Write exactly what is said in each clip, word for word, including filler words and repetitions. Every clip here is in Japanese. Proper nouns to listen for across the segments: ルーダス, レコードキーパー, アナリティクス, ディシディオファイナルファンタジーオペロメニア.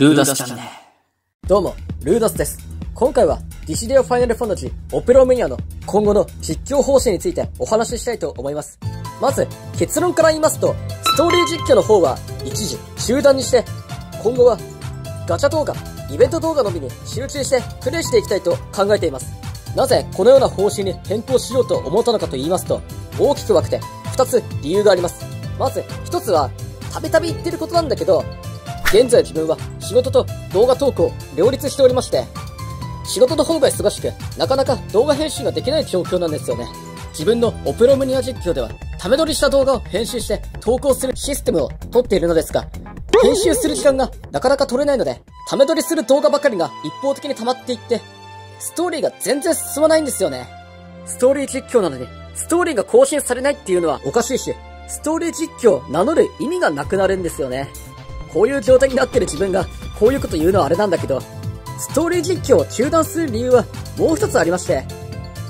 ルーダスチャンネル。どうも、ルーダスです。今回は、ディシディオファイナルファンタジーオペロメニアの今後の実況方針についてお話ししたいと思います。まず、結論から言いますと、ストーリー実況の方は一時中断にして、今後はガチャ動画、イベント動画のみに集中してプレイしていきたいと考えています。なぜこのような方針に変更しようと思ったのかと言いますと、大きく分けてふたつ理由があります。まずひとつは、たびたび言ってることなんだけど、現在自分は仕事と動画投稿を両立しておりまして、仕事の方が忙しく、なかなか動画編集ができない状況なんですよね。自分のオペロメニア実況では、ため撮りした動画を編集して投稿するシステムを取っているのですが、編集する時間がなかなか取れないので、ため撮りする動画ばかりが一方的に溜まっていって、ストーリーが全然進まないんですよね。ストーリー実況なのに、ストーリーが更新されないっていうのはおかしいし、ストーリー実況を名乗る意味がなくなるんですよね。こういう状態になってる自分がこういうこと言うのはあれなんだけど、ストーリー実況を中断する理由はもう一つありまして、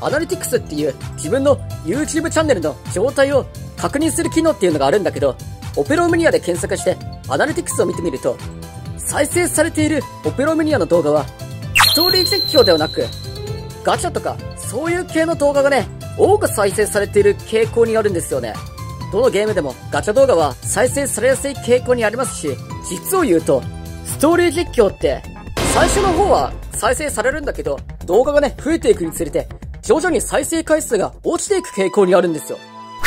アナリティクスっていう自分の YouTube チャンネルの状態を確認する機能っていうのがあるんだけど、オペロメニアで検索してアナリティクスを見てみると、再生されているオペロメニアの動画は、ストーリー実況ではなく、ガチャとかそういう系の動画がね、多く再生されている傾向にあるんですよね。どのゲームでもガチャ動画は再生されやすい傾向にありますし、実を言うと、ストーリー実況って、最初の方は再生されるんだけど、動画がね、増えていくにつれて、徐々に再生回数が落ちていく傾向にあるんですよ。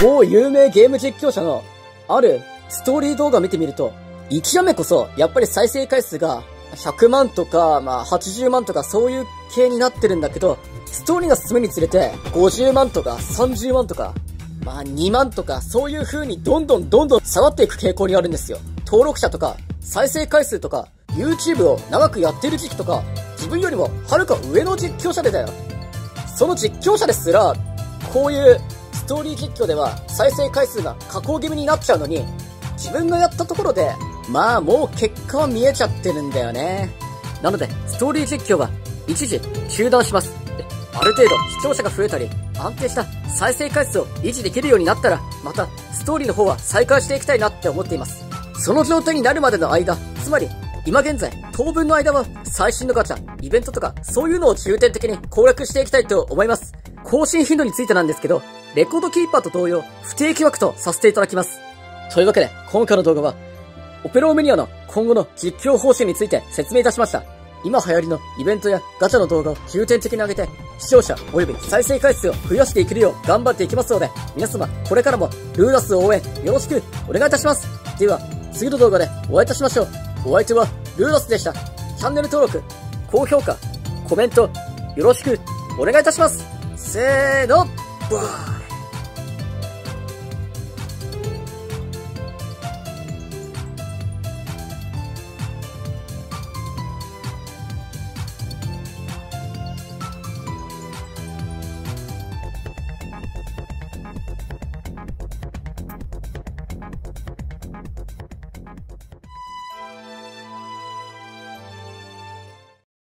某有名ゲーム実況者の、あるストーリー動画を見てみると、いちわめこそ、やっぱり再生回数が、ひゃくまんとか、まあ、はちじゅうまんとかそういう系になってるんだけど、ストーリーが進むにつれて、ごじゅうまんとかさんじゅうまんとか、まあにまんとかそういう風にどんどんどんどん下がっていく傾向にあるんですよ。登録者とか再生回数とか YouTube を長くやってる時期とか自分よりもはるか上の実況者でだよ。その実況者ですらこういうストーリー実況では再生回数が下降気味になっちゃうのに、自分がやったところでまあもう結果は見えちゃってるんだよね。なのでストーリー実況は一時中断します。ある程度視聴者が増えたり、安定した再生回数を維持できるようになったら、またストーリーの方は再開していきたいなって思っています。その状態になるまでの間、つまり今現在当分の間は最新のガチャ、イベントとかそういうのを重点的に攻略していきたいと思います。更新頻度についてなんですけど、レコードキーパーと同様不定期枠とさせていただきます。というわけで今回の動画は、オペロメニアの今後の実況方針について説明いたしました。今流行りのイベントやガチャの動画を重点的に上げて、視聴者及び再生回数を増やしていけるよう頑張っていきますので、皆様これからもルーダス応援よろしくお願いいたします。では次の動画でお会いいたしましょう。お相手はルーダスでした。チャンネル登録、高評価、コメントよろしくお願いいたします。せーの、バーイ。